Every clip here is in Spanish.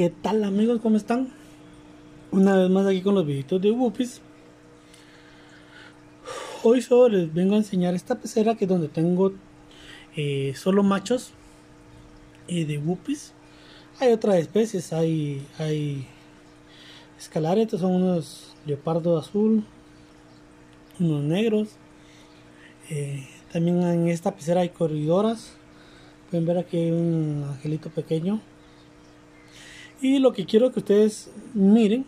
¿Qué tal, amigos? ¿Cómo están? Una vez más aquí con los videitos de Whoopies. Hoy solo les vengo a enseñar esta pecera, que es donde tengo solo machos de Whoopies. Hay otras especies, hay escalaretos, son unos leopardo azul, unos negros. También en esta pecera hay corridoras. Pueden ver aquí hay un angelito pequeño. Y lo que quiero que ustedes miren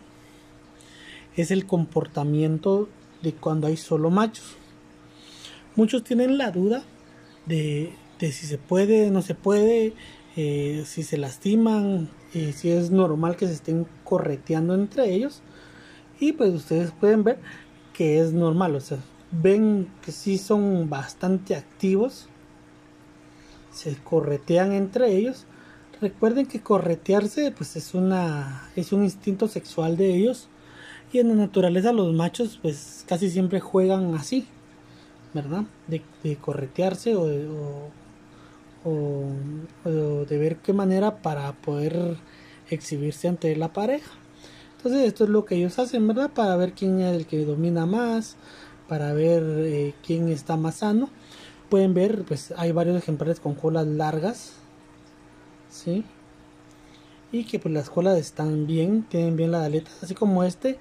es el comportamiento de cuando hay solo machos. Muchos tienen la duda de si se puede, no se puede, si se lastiman, si es normal que se estén correteando entre ellos. Y pues ustedes pueden ver que es normal, o sea, ven que sí son bastante activos, se corretean entre ellos. Recuerden que corretearse pues es un instinto sexual de ellos, y en la naturaleza los machos pues casi siempre juegan así, ¿verdad? De corretearse o de ver qué manera para poder exhibirse ante la pareja. Entonces esto es lo que ellos hacen, ¿verdad? Para ver quién es el que domina más, para ver quién está más sano. Pueden ver, pues hay varios ejemplares con colas largas, ¿sí? Y que pues las colas están bien, tienen bien las aletas, así como este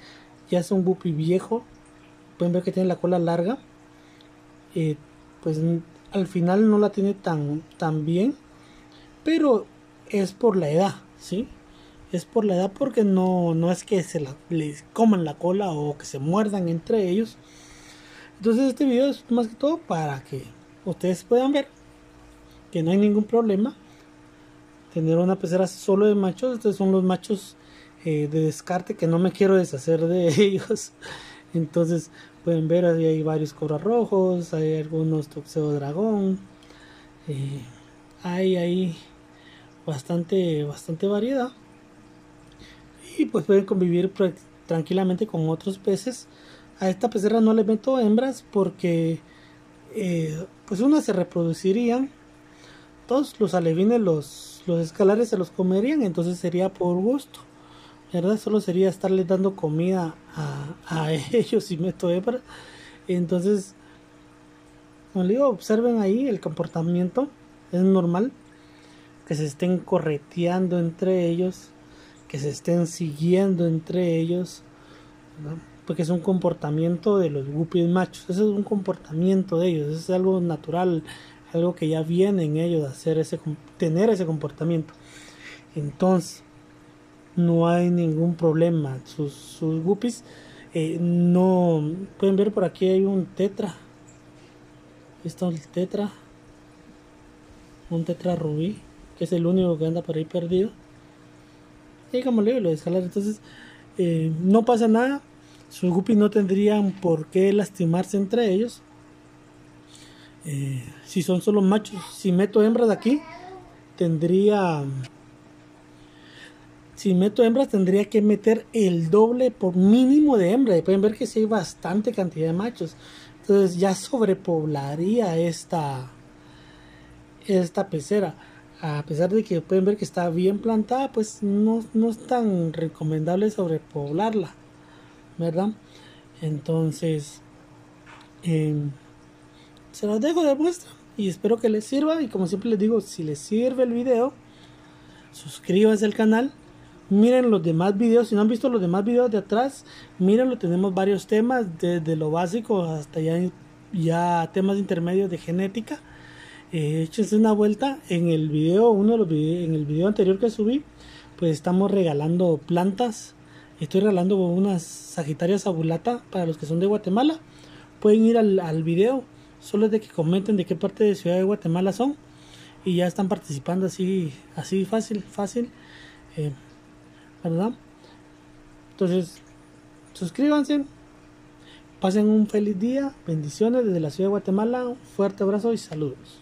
ya es un guppy viejo. Pueden ver que tiene la cola larga, pues al final no la tiene tan bien, pero es por la edad, ¿sí? Es por la edad, porque no es que les coman la cola o que se muerdan entre ellos. Entonces este video es más que todo para que ustedes puedan ver que no hay ningún problema tener una pecera solo de machos. Estos son los machos de descarte, que no me quiero deshacer de ellos. Entonces pueden ver, ahí hay varios cobras rojos, hay algunos tuxedo dragón, hay bastante variedad, y pues pueden convivir tranquilamente con otros peces. A esta pecera no le meto hembras porque pues unas se reproducirían, todos los alevines, los escalares se los comerían, entonces sería por gusto, ¿verdad? Solo sería estarles dando comida a ellos y meto hembras. Entonces, como les digo, observen ahí el comportamiento, es normal que se estén correteando entre ellos, que se estén siguiendo entre ellos, ¿verdad? Porque es un comportamiento de los guppies machos, eso es un comportamiento de ellos, eso es algo natural, algo que ya viene en ellos hacer tener ese comportamiento. Entonces no hay ningún problema. Sus guppies no pueden ver, por aquí hay un tetra, está un tetra rubí, que es el único que anda por ahí perdido, y como le digo, lo de escalar. Entonces no pasa nada, sus guppies no tendrían por qué lastimarse entre ellos. Si son solo machos, si meto hembras aquí, tendría que meter el doble por mínimo de hembra. Y pueden ver que sí hay bastante cantidad de machos, entonces ya sobrepoblaría esta pecera. A pesar de que pueden ver que está bien plantada, pues no es tan recomendable sobrepoblarla, ¿verdad? Entonces se los dejo de muestra y espero que les sirva. Y como siempre les digo, si les sirve el video, suscríbanse al canal, miren los demás videos. Si no han visto los demás videos de atrás, mírenlo, tenemos varios temas, desde lo básico hasta ya temas intermedios de genética. Échense una vuelta. En el video, en el video anterior que subí, pues estamos regalando plantas. Estoy regalando unas Sagitaria Sabulata para los que son de Guatemala. Pueden ir al video, solo es de que comenten de qué parte de Ciudad de Guatemala son, y ya están participando así fácil, ¿verdad? Entonces suscríbanse, pasen un feliz día, bendiciones desde la Ciudad de Guatemala, un fuerte abrazo y saludos.